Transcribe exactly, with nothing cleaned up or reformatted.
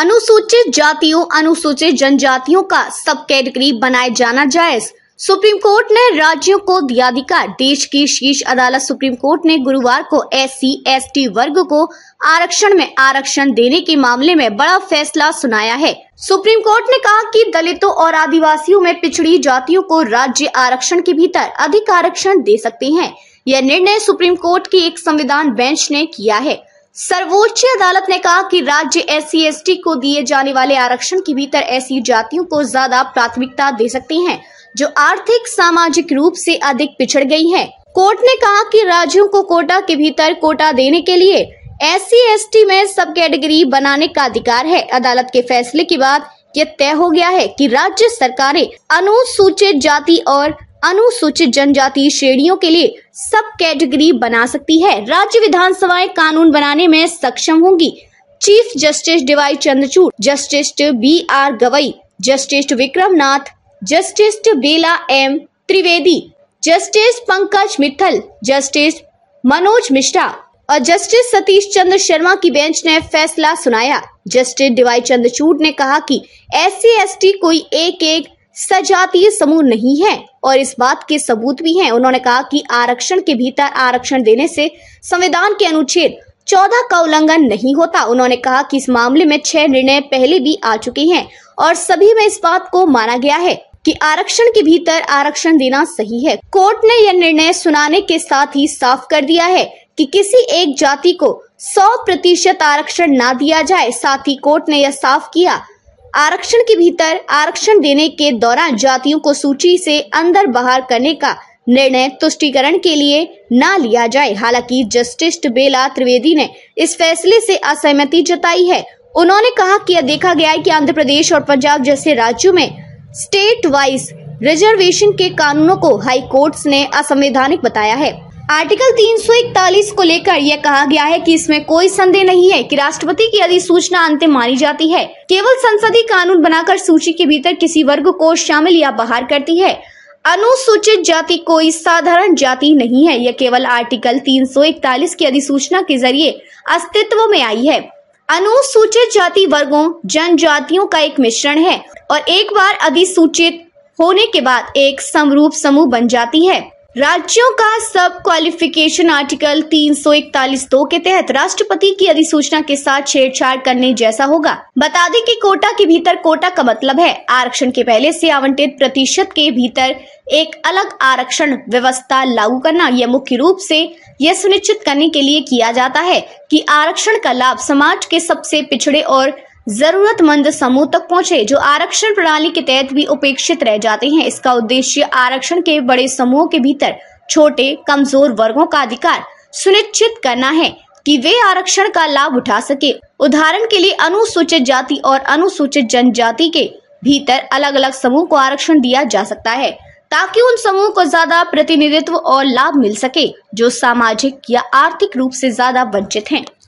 अनुसूचित जातियों अनुसूचित जनजातियों का सब कैटेगरी बनाए जाना जायज। सुप्रीम कोर्ट ने राज्यों को दिया अधिकार। देश की शीर्ष अदालत सुप्रीम कोर्ट ने गुरुवार को एससी एसटी वर्ग को आरक्षण में आरक्षण देने के मामले में बड़ा फैसला सुनाया है। सुप्रीम कोर्ट ने कहा कि दलितों और आदिवासियों में पिछड़ी जातियों को राज्य आरक्षण के भीतर अधिक आरक्षण दे सकते हैं। यह निर्णय सुप्रीम कोर्ट की एक संविधान बेंच ने किया है। सर्वोच्च अदालत ने कहा कि राज्य एससी एसटी को दिए जाने वाले आरक्षण के भीतर ऐसी जातियों को ज्यादा प्राथमिकता दे सकते हैं जो आर्थिक सामाजिक रूप से अधिक पिछड़ गई हैं। कोर्ट ने कहा कि राज्यों को कोटा के भीतर कोटा देने के लिए एससी एसटी में सब कैटेगरी बनाने का अधिकार है। अदालत के फैसले के बाद यह तय हो गया है कि राज्य सरकारें अनुसूचित जाति और अनुसूचित जनजाति श्रेणियों के लिए सब कैटेगरी बना सकती है। राज्य विधानसभाएं कानून बनाने में सक्षम होंगी। Chief justice D Y Chandrachud, justice B R Gavai, justice Vikram Nath, justice Bela M Trivedi, justice Pankaj Mittal, justice Manoj Mishra और जस्टिस सतीश चंद्र शर्मा की बेंच ने फैसला सुनाया। जस्टिस डी वाई चंद्रचूड़ ने कहा कि एससी एसटी कोई एक एक सजातीय समूह नहीं है और इस बात के सबूत भी हैं। उन्होंने कहा कि आरक्षण के भीतर आरक्षण देने से संविधान के अनुच्छेद चौदह का उल्लंघन नहीं होता। उन्होंने कहा कि इस मामले में छह निर्णय पहले भी आ चुके हैं और सभी में इस बात को माना गया है कि आरक्षण के भीतर आरक्षण देना सही है। कोर्ट ने यह निर्णय सुनाने के साथ ही साफ कर दिया है कि किसी एक जाति को सौ प्रतिशत आरक्षण ना दिया जाए। साथ ही कोर्ट ने यह साफ किया आरक्षण के भीतर आरक्षण देने के दौरान जातियों को सूची से अंदर बाहर करने का निर्णय तुष्टिकरण के लिए ना लिया जाए। हालांकि जस्टिस बेला त्रिवेदी ने इस फैसले से असहमति जताई है। उन्होंने कहा कि यह देखा गया है कि आंध्र प्रदेश और पंजाब जैसे राज्यों में स्टेट वाइज रिजर्वेशन के कानूनों को हाई कोर्ट्स ने असंवैधानिक बताया है। आर्टिकल तीन सौ इकतालीस को लेकर यह कहा गया है कि इसमें कोई संदेह नहीं है कि राष्ट्रपति की अधिसूचना अंतिम मानी जाती है। केवल संसदीय कानून बनाकर सूची के भीतर किसी वर्ग को शामिल या बाहर करती है। अनुसूचित जाति कोई साधारण जाति नहीं है। यह केवल आर्टिकल तीन सौ इकतालीस की अधिसूचना के जरिए अस्तित्व में आई है। अनुसूचित जाति वर्गों जनजातियों का एक मिश्रण है और एक बार अधिसूचित होने के बाद एक समरूप समूह बन जाती है। राज्यों का सब क्वालिफिकेशन आर्टिकल तीन सौ इकतालीस दो के तहत राष्ट्रपति की अधिसूचना के साथ छेड़छाड़ करने जैसा होगा। बता दें कि कोटा के भीतर कोटा का मतलब है आरक्षण के पहले से आवंटित प्रतिशत के भीतर एक अलग आरक्षण व्यवस्था लागू करना। यह मुख्य रूप से यह सुनिश्चित करने के लिए किया जाता है कि आरक्षण का लाभ समाज के सबसे पिछड़े और जरूरतमंद समूह तक पहुंचे, जो आरक्षण प्रणाली के तहत भी उपेक्षित रह जाते हैं। इसका उद्देश्य आरक्षण के बड़े समूहों के भीतर छोटे कमजोर वर्गों का अधिकार सुनिश्चित करना है कि वे आरक्षण का लाभ उठा सके। उदाहरण के लिए अनुसूचित जाति और अनुसूचित जनजाति के भीतर अलग अलग समूह को आरक्षण दिया जा सकता है ताकि उन समूह को ज्यादा प्रतिनिधित्व और लाभ मिल सके जो सामाजिक या आर्थिक रूप से ज्यादा वंचित हैं।